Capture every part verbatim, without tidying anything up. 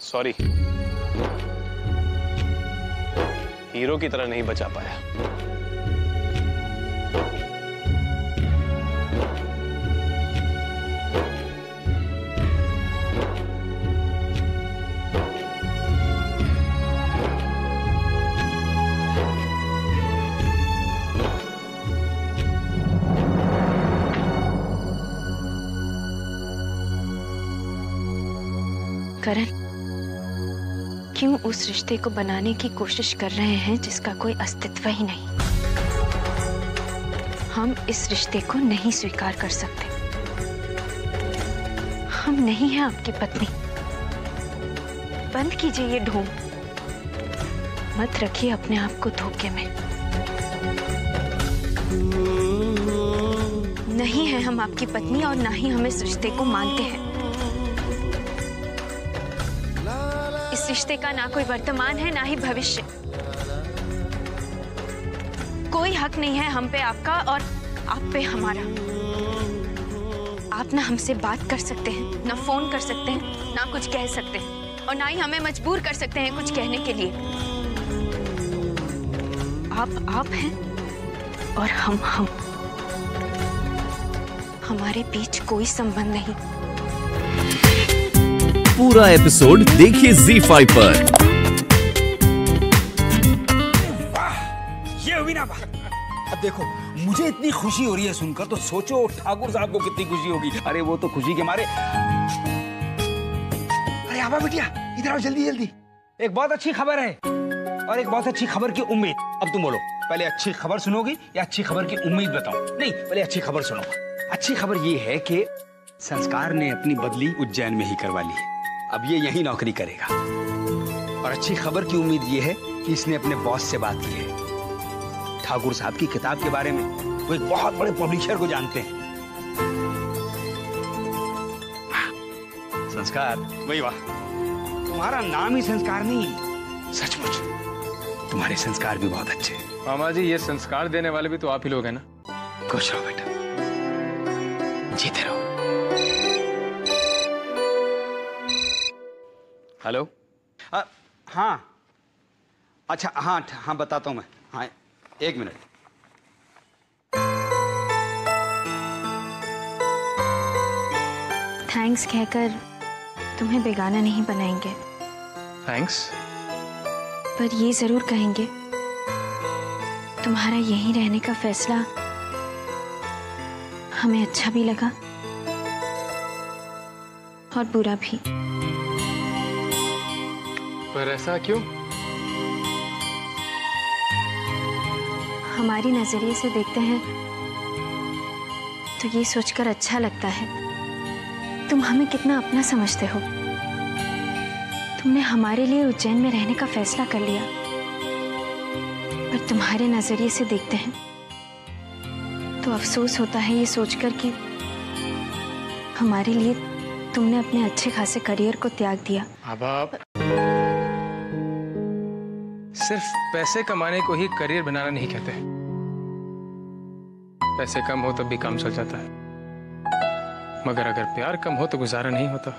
Sorry, hero की तरह नहीं बचा पाया। करण, क्यों उस रिश्ते को बनाने की कोशिश कर रहे हैं जिसका कोई अस्तित्व ही नहीं? हम इस रिश्ते को नहीं स्वीकार कर सकते। हम नहीं हैं आपकी पत्नी। बंद कीजिए ये ढोंग, मत रखिए अपने आप को धोखे में। नहीं है हम आपकी पत्नी और ना ही हम इस रिश्ते को मानते हैं। इस रिश्ते का ना कोई वर्तमान है ना ही भविष्य। कोई हक नहीं है हम पे आपका और आप पे हमारा। आप ना हमसे बात कर सकते हैं, ना फोन कर सकते हैं, ना कुछ कह सकते हैं और ना ही हमें मजबूर कर सकते हैं कुछ कहने के लिए। आप आप हैं और हम हम। हमारे बीच कोई संबंध नहीं। पूरा एपिसोड देखिए ज़ी फाइव पर। वाह, ये हुई ना बात। अब देखो, मुझे इतनी खुशी हो रही है सुनकर, तो सोचो ठाकुर साहब को कितनी खुशी होगी। अरे वो तो खुशी के मारे। अरे आबा बेटिया, इधर आओ जल्दी जल्दी। एक बहुत अच्छी खबर है और एक बहुत अच्छी खबर की उम्मीद। अब तुम बोलो, पहले अच्छी खबर सुनोगी या अच्छी खबर की उम्मीद बताऊं? नहीं, पहले अच्छी खबर सुनो। अच्छी खबर ये है कि संस्कार ने अपनी बदली उज्जैन में ही करवा ली है। अब ये यही नौकरी करेगा। और अच्छी खबर की उम्मीद ये है कि इसने अपने बॉस से बात की है ठाकुर साहब की किताब के बारे में। वो एक बहुत बड़े पब्लिशर को जानते हैं। संस्कार, वही वाह, तुम्हारा नाम ही संस्कार नहीं। सचमुच तुम्हारे संस्कार भी बहुत अच्छे हैं। मामा जी, ये संस्कार देने वाले भी तो आप ही लोग हैं ना। खुश रहो बेटा, जीते रहो। हेलो, हाँ अच्छा, हाँ हाँ बताता हूँ मैं। हाँ, एक मिनट। थैंक्स कहकर तुम्हें बेगाना नहीं बनाएंगे। थैंक्स? पर ये जरूर कहेंगे तुम्हारा यहीं रहने का फैसला हमें अच्छा भी लगा और बुरा भी। पर ऐसा क्यों? हमारी नजरिए से देखते हैं तो ये सोचकर अच्छा लगता है तुम हमें कितना अपना समझते हो। तुमने हमारे लिए उज्जैन में रहने का फैसला कर लिया, पर तुम्हारे नजरिए से देखते हैं तो अफसोस होता है ये सोचकर कि हमारे लिए तुमने अपने अच्छे खासे करियर को त्याग दिया। अब आप सिर्फ पैसे कमाने को ही करियर बनाना नहीं कहते। पैसे कम हो तब भी काम चल जाता है, मगर अगर प्यार कम हो तो गुजारा नहीं होता।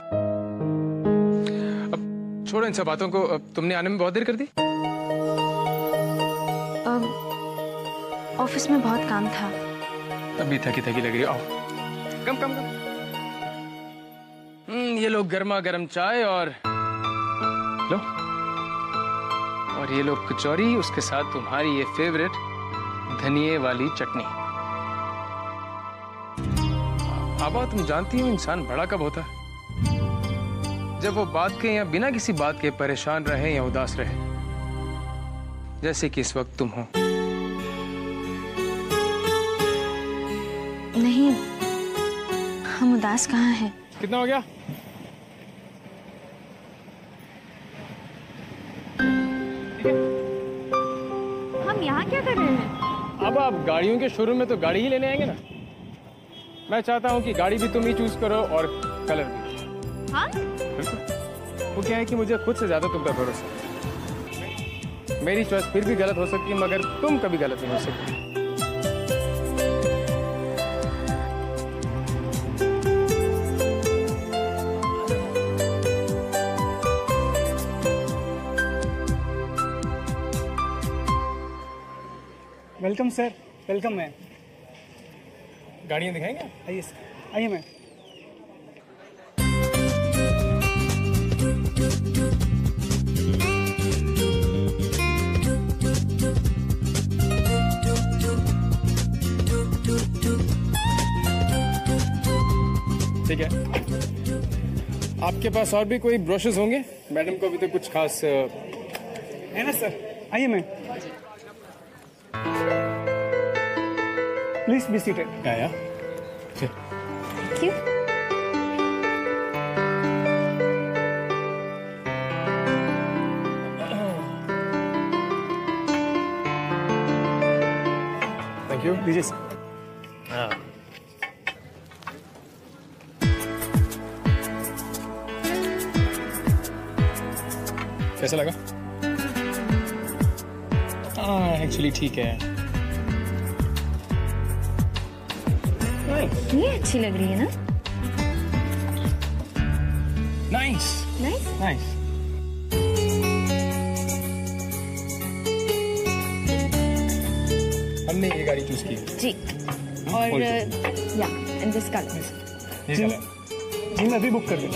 अब छोड़ो इन सब बातों को। अब तुमने आने में बहुत देर कर दी। अब ऑफिस में बहुत काम था। अभी थकी थकी लग रही हो। आओ, कम कम कम। हम्म, ये लोग गर्मा गर्म चाय और लो, और ये लोग कचौरी, उसके साथ तुम्हारी ये फेवरेट धनिये वाली चटनी। आबा, तुम जानती हो इंसान बड़ा कब होता है? जब वो बात के या बिना किसी बात के परेशान रहे या उदास रहे, जैसे कि इस वक्त तुम हो। नहीं, हम उदास कहाँ हैं? कितना हो गया? हम यहाँ क्या कर रहे हैं? अब आप गाड़ियों के शोरूम में तो गाड़ी ही लेने आएंगे ना। मैं चाहता हूँ कि गाड़ी भी तुम ही चूज करो और कलर भी। हाँ? वो क्या है कि मुझे खुद से ज्यादा तुम पर भरोसा है। मेरी चॉइस फिर भी गलत हो सकती है, मगर तुम कभी गलत नहीं हो सकती। Welcome sir, welcome ma'am. गाड़ियाँ दिखाएंगे, आइए सर, आइए मैम। ठीक है, आपके पास और भी कोई ब्रशेस होंगे? मैडम को अभी तो कुछ खास है ना सर। आइए मैम, प्लीज बी सीटेड। आया, थैंक यू। थैंक यू, लीजिए सर। हाँ, कैसा लगा? हाँ, एक्चुअली ठीक है। ये अच्छी लग रही है ना? Nice nice nice. हमने ये गाड़ी चूज की जी, और या एंड दिस कलर। ये कलर जी मैं अभी बुक कर दूँ।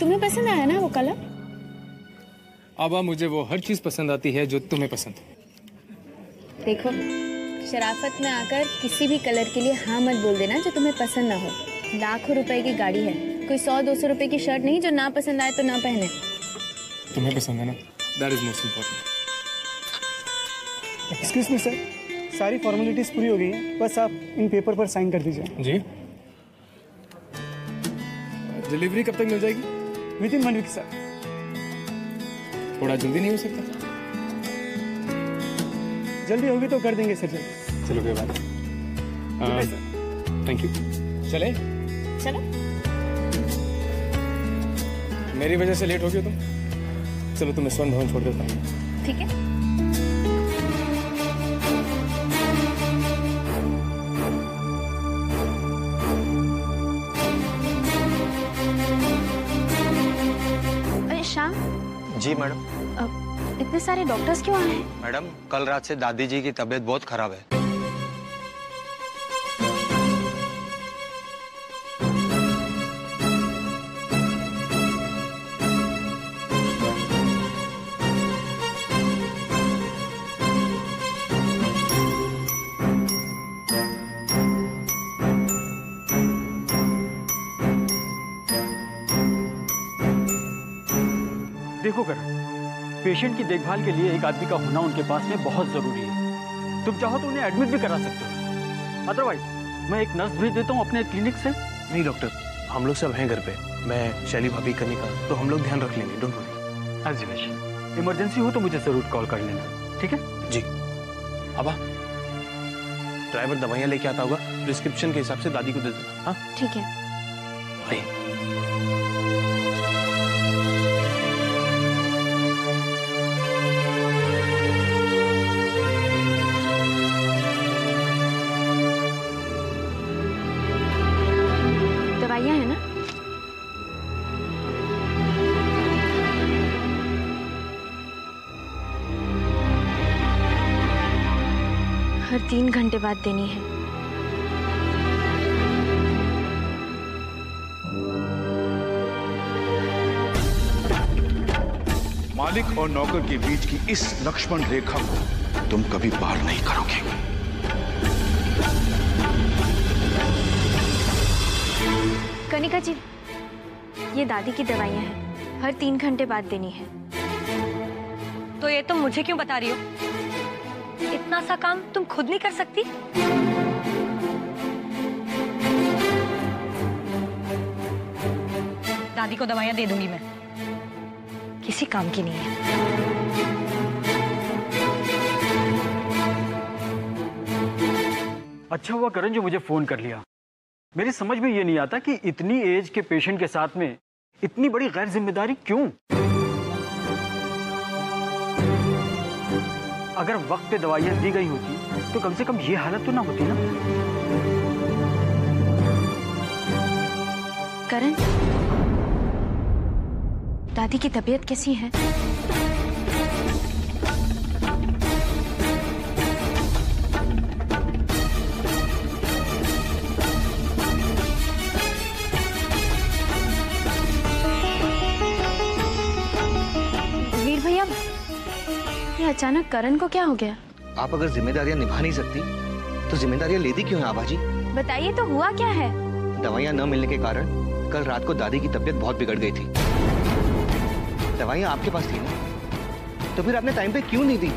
तुम्हें पसंद आया ना वो कलर? आबा, मुझे वो हर चीज पसंद आती है जो तुम्हें पसंद। देखो, शराफत में आकर किसी भी कलर के लिए हाँ मत बोल देना जो तुम्हें पसंद ना हो। लाखों रुपए की गाड़ी है, कोई सौ दो सौ रुपए की शर्ट नहीं जो ना पसंद आए तो ना पहने। तुम्हें पसंद है ना, that is most important. Excuse me sir, सारी फॉर्मेलिटीज पूरी हो गई है, बस आप इन पेपर पर साइन कर दीजिए। जी, डिलीवरी कब तक मिल जाएगी? Within one week sir. थोड़ा जल्दी नहीं हो सकता? जल्दी होगी तो कर देंगे सर। जल्दी चलो, कोई बात नहीं। Thank you. चले चलो, मेरी वजह से लेट हो गई तुम। चलो, तुम्हें स्वर्ण भवन छोड़ देता हूँ। ठीक है, मैडम। इतने सारे डॉक्टर्स क्यों आए हैं? मैडम, कल रात से दादी जी की तबीयत बहुत खराब है। देखो करण, पेशेंट की देखभाल के लिए एक आदमी का होना उनके पास में बहुत जरूरी है। तुम चाहो तो उन्हें एडमिट भी करा सकते हो, अदरवाइज मैं एक नर्स भेज देता हूँ अपने क्लिनिक से। नहीं डॉक्टर, हम लोग सब हैं घर पे। मैं शैली भाभी करने का, तो हम लोग ध्यान रख लेंगे। Don't worry. As you wish. Emergency हो तो मुझे जरूर कॉल कर लेना, ठीक है? जी। अब ड्राइवर दवाइयाँ लेके आता होगा, प्रिस्क्रिप्शन के हिसाब से दादी को दे देना। हाँ ठीक है। भाई है ना? हर तीन घंटे बाद देनी है। मालिक और नौकर के बीच की इस लक्ष्मण रेखा को तुम कभी पार नहीं करोगे। कनिका जी, ये दादी की दवाइयाँ हैं, हर तीन घंटे बाद देनी है। तो ये तुम मुझे क्यों बता रही हो? इतना सा काम तुम खुद नहीं कर सकती? दादी को दवाइयाँ दे दूंगी मैं, किसी काम की नहीं है। अच्छा हुआ करण जो मुझे फोन कर लिया। मेरी समझ में ये नहीं आता कि इतनी एज के पेशेंट के साथ में इतनी बड़ी गैर जिम्मेदारी क्यों? अगर वक्त पे दवाइयाँ दी गई होती तो कम से कम ये हालत तो ना होती ना। करण, दादी की तबीयत कैसी है? अचानक करण को क्या हो गया? आप अगर जिम्मेदारियाँ निभा नहीं सकती तो जिम्मेदारियाँ लेती क्यों है आभा जी? बताइए तो हुआ क्या है? दवाइयाँ न मिलने के कारण कल रात को दादी की तबीयत बहुत बिगड़ गई थी। दवाइयाँ आपके पास थी ना, तो फिर आपने टाइम पे क्यों नहीं दी?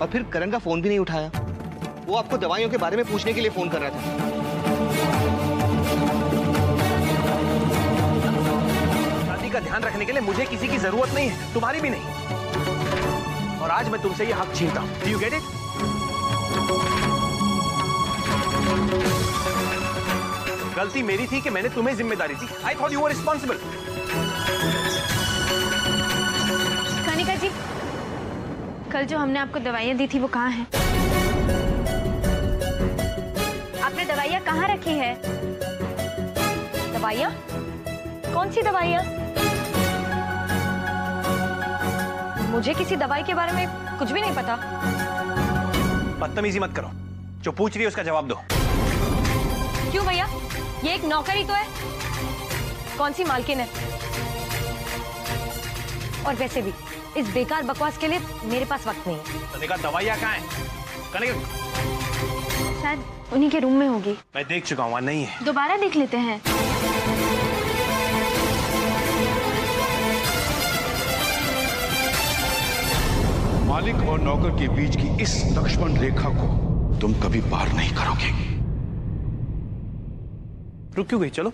और फिर करण का फोन भी नहीं उठाया, वो आपको दवाइयों के बारे में पूछने के लिए फोन कर रहा था। दादी का ध्यान रखने के लिए मुझे किसी की जरूरत नहीं है, तुम्हारी भी नहीं, और आज मैं तुमसे ये हक छीनता हूं। You get it? गलती मेरी थी कि मैंने तुम्हें जिम्मेदारी दी। I thought you were responsible. Kanika ji, कल जो हमने आपको दवाइयाँ दी थी वो कहाँ है? आपने दवाइयाँ कहाँ रखी है? दवाइयाँ? कौन सी दवाइयाँ? मुझे किसी दवाई के बारे में कुछ भी नहीं पता। बदतमीजी मत करो, जो पूछ रही है उसका जवाब दो। क्यों भैया, ये एक नौकरी तो है, कौन सी मालकिन है? और वैसे भी इस बेकार बकवास के लिए मेरे पास वक्त नहीं है। कनिका, दवाइयाँ कहाँ हैं? शायद उन्हीं के रूम में होगी। मैं देख चुका हूँ, नहीं है। दोबारा देख लेते हैं। मालिक और नौकर के बीच की इस लक्ष्मण रेखा को तुम कभी पार नहीं करोगे। रुक क्यों गई? चलो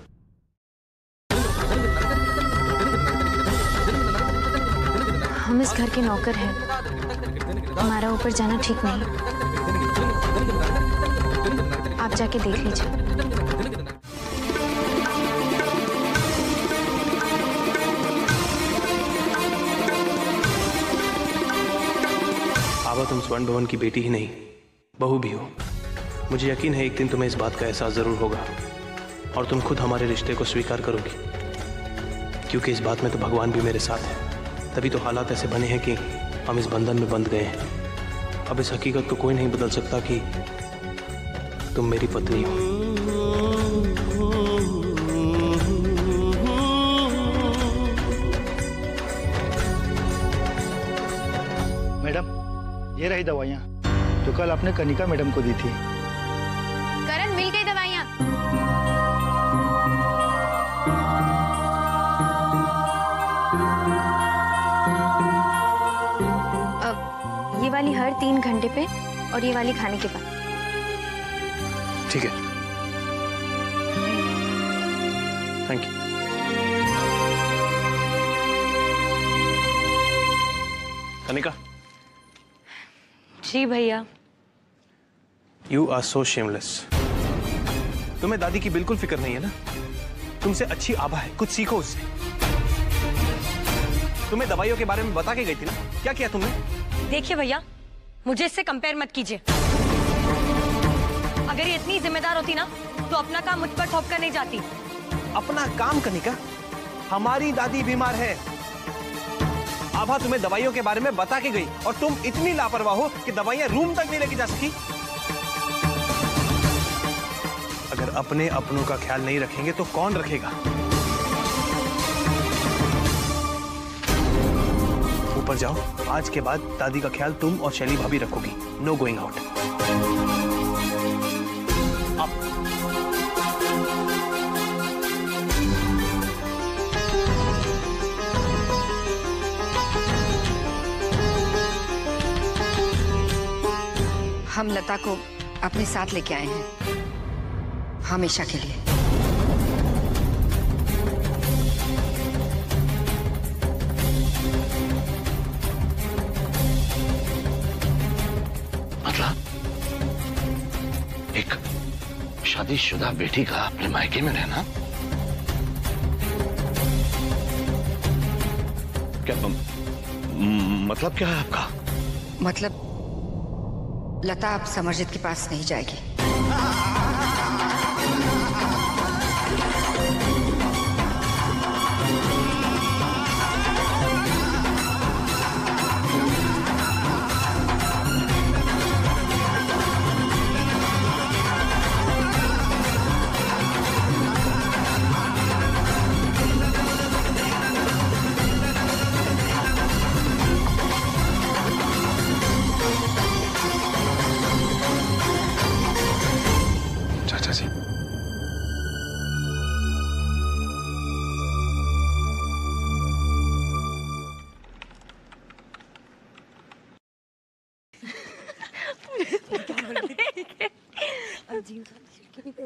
हम इस घर के नौकर हैं, हमारा ऊपर जाना ठीक नहीं। आप जाके देख लीजिए। आवा, तुम स्वर्ण भवन की बेटी ही नहीं, बहू भी हो। मुझे यकीन है एक दिन तुम्हें इस बात का एहसास जरूर होगा और तुम खुद हमारे रिश्ते को स्वीकार करोगी, क्योंकि इस बात में तो भगवान भी मेरे साथ है। तभी तो हालात ऐसे बने हैं कि हम इस बंधन में बंध गए हैं। अब इस हकीकत को कोई नहीं बदल सकता कि तुम मेरी पत्नी हो। मैडम, ये रही दवाइयाँ जो कल आपने कनिका मैडम को दी थी। करण, मिल गई दवाइयाँ। ये वाली हर तीन घंटे पे और ये वाली खाने के बाद। ठीक है, थैंक यू। कनिका। जी भैया। You are so shameless. तुम्हें दादी की बिल्कुल फिक्र नहीं है ना? तुमसे अच्छी आभा है, कुछ सीखो उससे। तुम्हें दवाइयों के बारे में बता के गई थी ना, क्या किया तुमने? देखिए भैया, मुझे इससे कंपेयर मत कीजिए। अगर ये इतनी जिम्मेदार होती ना तो अपना काम मुझ पर थोप कर नहीं जाती। अपना काम? कनिका, हमारी दादी बीमार है। आभा तुम्हें दवाइयों के बारे में बता के गई और तुम इतनी लापरवाह हो कि दवाइयां रूम तक नहीं लेके जा सकी। अगर अपने अपनों का ख्याल नहीं रखेंगे तो कौन रखेगा? ऊपर जाओ, आज के बाद दादी का ख्याल तुम और शैली भाभी रखोगी। No going out. हम लता को अपने साथ लेके आए हैं, हमेशा के लिए। मतलब एक शादीशुदा बेटी का अपने मायके में रहना? क्या मतलब क्या है आपका? मतलब लता अब समरजित के पास नहीं जाएगी।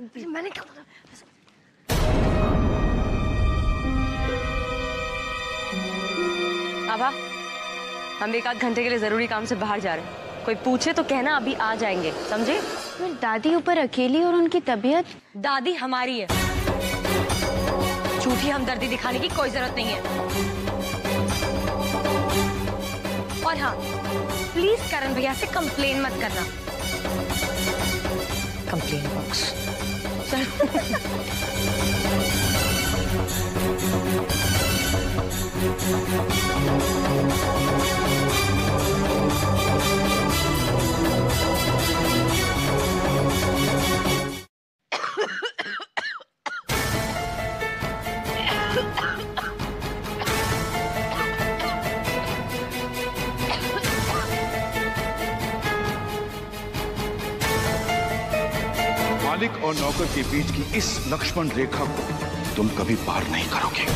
बनती। मैंने क्या बोला? आभा, हम एक आध घंटे के लिए जरूरी काम से बाहर जा रहे हैं। कोई पूछे तो कहना अभी आ जाएंगे, समझे? दादी ऊपर अकेली और उनकी तबीयत। दादी हमारी है, झूठी हमदर्दी दिखाने की कोई जरूरत नहीं है। और हाँ, प्लीज करण भैया से कंप्लेन मत करना। Complain box. मालिक और नौकर के बीच की इस लक्ष्मण रेखा को तुम कभी पार नहीं करोगे।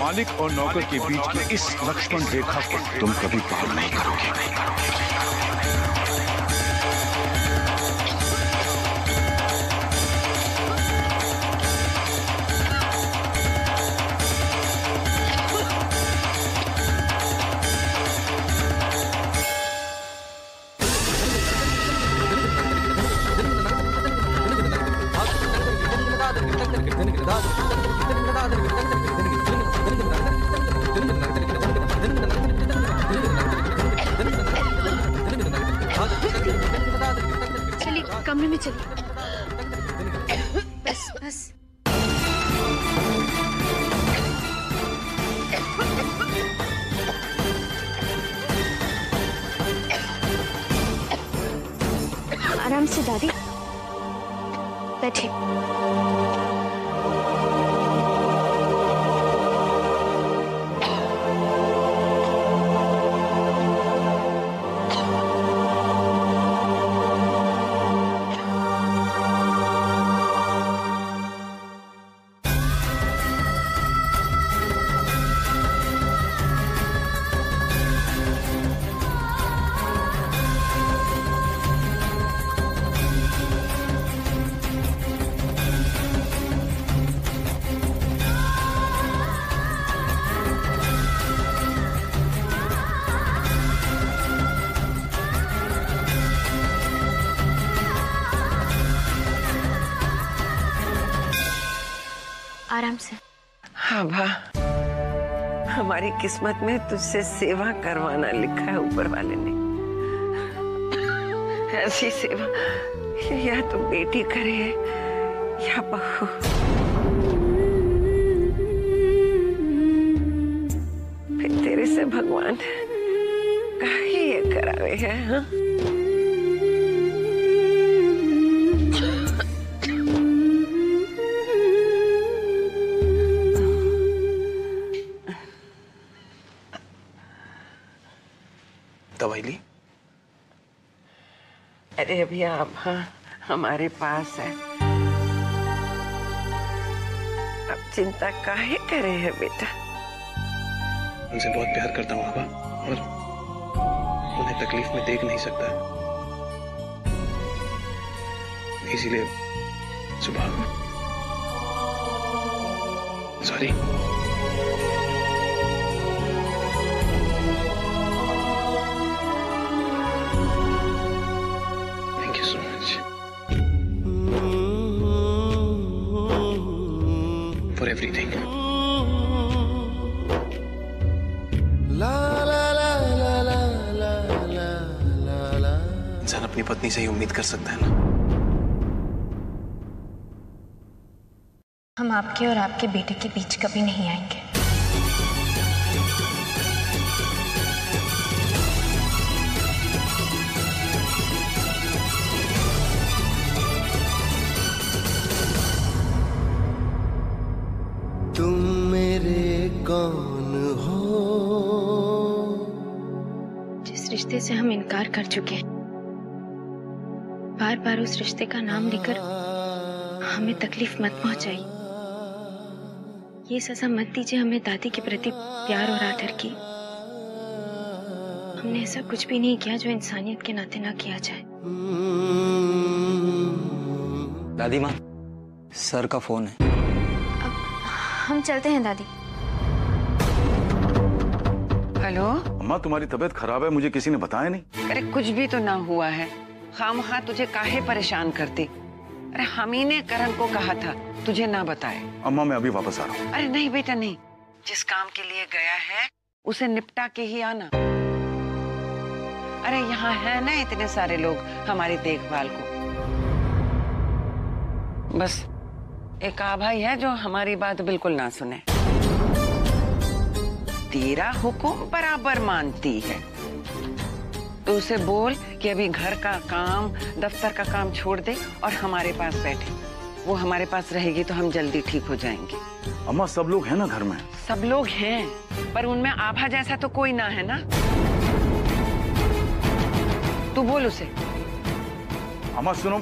मालिक और नौकर के बीच की इस लक्ष्मण रेखा को तुम कभी पार नहीं करोगे। कमरे में चलिए। बस बस। आराम से दादी, बैठे। आराम से। हाँ भा, हमारी किस्मत में तुझसे सेवा करवाना लिखा है ऊपर वाले ने। ऐसी सेवा या तो बेटी करे या बहू। फिर तेरे से भगवान काहे ये करावे है। हाँ, दवाई ली? अरे अभी आप हमारे पास है, अब चिंता काहे करे है बेटा। उनसे बहुत प्यार करता हूँ आबा, और उन्हें तकलीफ में देख नहीं सकता, इसीलिए सुबह sorry for everything. La la la la la la la la. इंसान अपनी पत्नी से ही उम्मीद कर सकता है ना। हम आपके और आपके बेटे के बीच कभी नहीं आएंगे। कौन हो? जिस रिश्ते से हम इनकार कर चुके हैं, बार बार उस रिश्ते का नाम लेकर हमें तकलीफ मत पहुंचाइए। ये सजा मत दीजिए हमें दादी के प्रति प्यार और आदर की। हमने ऐसा कुछ भी नहीं किया जो इंसानियत के नाते ना किया जाए। दादी माँ, सर का फोन है। अब हम चलते हैं दादी। हेलो अम्मा, तुम्हारी तबीयत खराब है, मुझे किसी ने बताया नहीं। अरे कुछ भी तो ना हुआ है, खामखा तुझे काहे परेशान करती। अरे हम ही ने करण को कहा था तुझे ना बताए। अम्मा मैं अभी वापस आ रहा हूँ। अरे नहीं बेटा नहीं, जिस काम के लिए गया है उसे निपटा के ही आना। अरे यहाँ है ना इतने सारे लोग हमारी देखभाल को। बस एक आभाई है जो हमारी बात बिल्कुल ना सुने, तेरा हुक्म बराबर मानती है। तो उसे बोल कि अभी घर का काम दफ्तर का काम छोड़ दे और हमारे पास बैठे। वो हमारे पास रहेगी तो हम जल्दी ठीक हो जाएंगे। अम्मा सब लोग हैं ना घर में? सब लोग हैं, पर उनमें आभा जैसा तो कोई ना है ना। तू बोल उसे। अम्मा सुनो,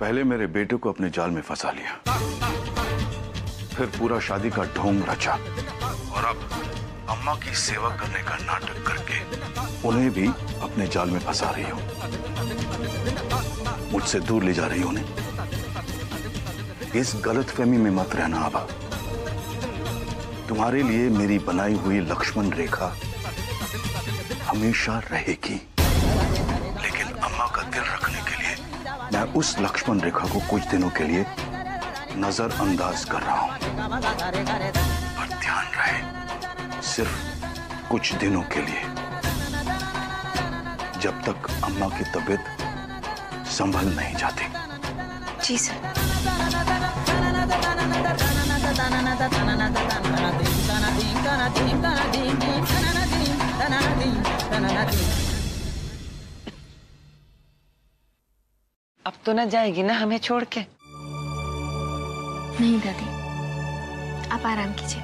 पहले मेरे बेटे को अपने जाल में फंसा लिया, फिर पूरा शादी का ढोंग रचा, और अब अम्मा की सेवा करने का नाटक करके उन्हें भी अपने जाल में फंसा रही हो, मुझसे दूर ले जा रही हो उन्हें। इस गलतफहमी में मत रहना आभा। तुम्हारे लिए मेरी बनाई हुई लक्ष्मण रेखा हमेशा रहेगी, लेकिन अम्मा का दिल रखने के लिए मैं उस लक्ष्मण रेखा को कुछ दिनों के लिए नजरअंदाज कर रहा हूँ। पर ध्यान रहे, सिर्फ कुछ दिनों के लिए, जब तक अम्मा की तबीयत संभल नहीं जाती। जी सर। अब तो ना जाएगी ना हमें छोड़ के? नहीं दादी, आप आराम कीजिए।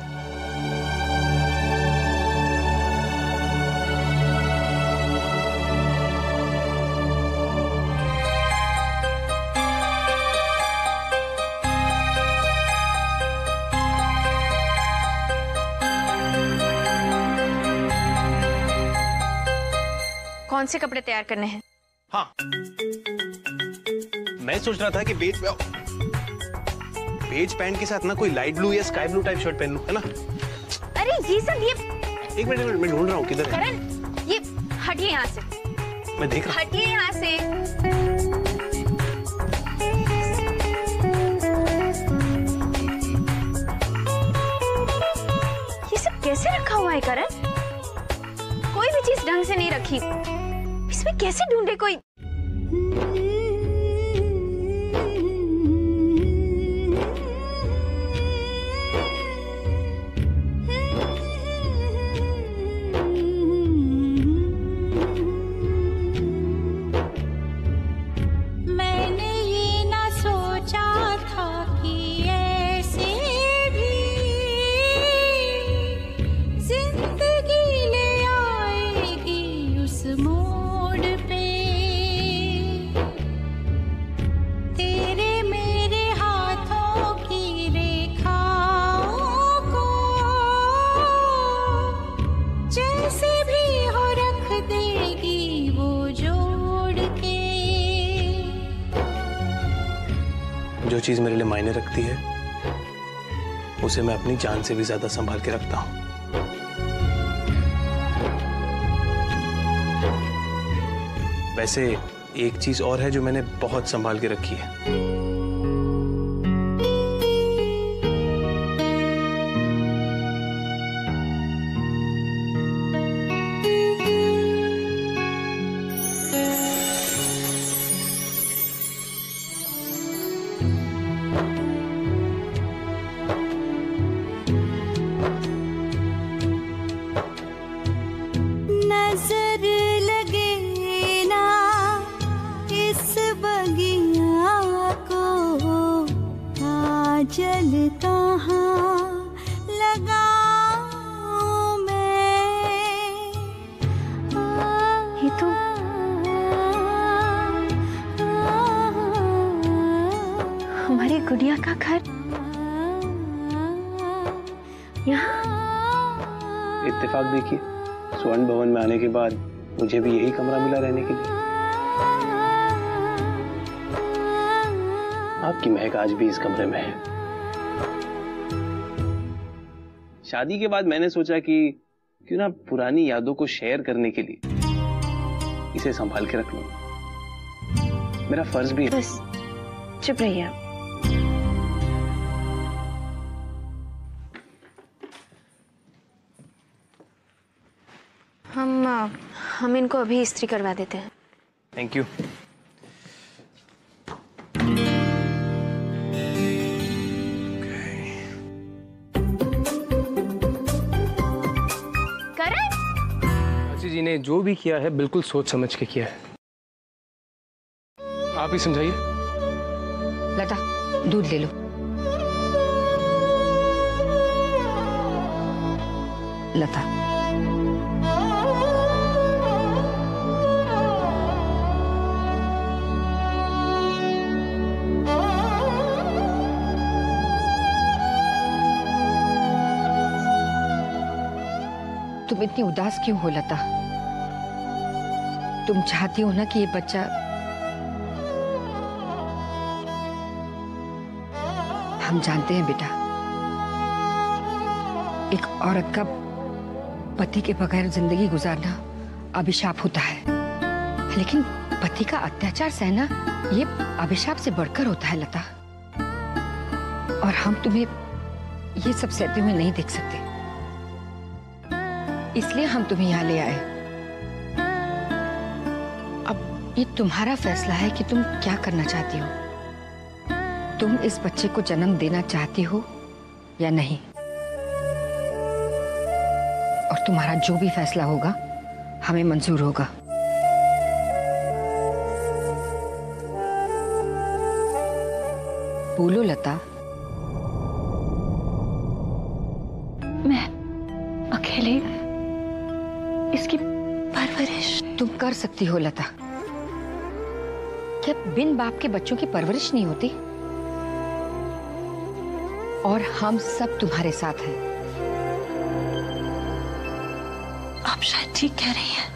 कौन से कपड़े तैयार करने हैं? हाँ मैं सोच रहा था कि बेज बेज पैंट के साथ ना कोई लाइट ब्लू या स्काई ब्लू टाइप शर्ट पहन लूं, है ना? अरे ये सब ये एक मिनट मिनट मैं ढूंढ रहा हूँ किधर है। करण ये हटिए यहाँ से। मैं देख रहा हूँ। हटिए यहाँ से। ये सब कैसे रखा हुआ है करण? कोई भी चीज ढंग से नहीं रखी। इसमें कैसे ढूंढे कोई? जो चीज मेरे लिए मायने रखती है उसे मैं अपनी जान से भी ज्यादा संभाल के रखता हूं। वैसे एक चीज और है जो मैंने बहुत संभाल के रखी है। ये तो हमारी गुड़िया का घर यहाँ। इत्तेफाक देखिए, स्वर्ण भवन में आने के बाद मुझे भी यही कमरा मिला रहने के लिए। आपकी महक आज भी इस कमरे में है। शादी के बाद मैंने सोचा कि क्यों ना पुरानी यादों को शेयर करने के लिए इसे संभाल के रख लूं। मेरा फर्ज भी है। बस चुप रहिए आप। हम हम इनको अभी इस्त्री करवा देते हैं। Thank you. करण चाची जी ने जो भी किया है बिल्कुल सोच समझ के किया है। आप ही समझाइए। लता, दूध ले लो। लता, तुम इतनी उदास क्यों हो लता? तुम चाहती हो ना कि ये बच्चा हम जानते हैं बेटा, एक औरत का पति के बगैर जिंदगी गुजारना अभिशाप होता है, लेकिन पति का अत्याचार सहना ये अभिशाप से बढ़कर होता है लता। और हम तुम्हें ये सब सहते हुए नहीं देख सकते, इसलिए हम तुम्हें यहाँ ले आए। अब ये तुम्हारा फैसला है कि तुम क्या करना चाहती हो। तुम इस बच्चे को जन्म देना चाहती हो या नहीं, और तुम्हारा जो भी फैसला होगा हमें मंजूर होगा। बोलो लता। मैं अकेले इसकी परवरिश तुम कर सकती हो लता। क्या बिन बाप के बच्चों की परवरिश नहीं होती? और हम सब तुम्हारे साथ हैं। आप शायद ठीक कह रही हैं।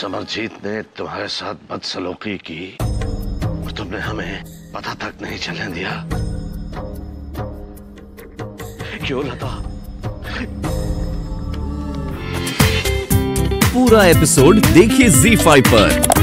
समरजीत ने तुम्हारे साथ बदसलूकी की और तुमने हमें पता तक नहीं चलने दिया। क्यों लता? पूरा एपिसोड देखिए ज़ी फाइव पर।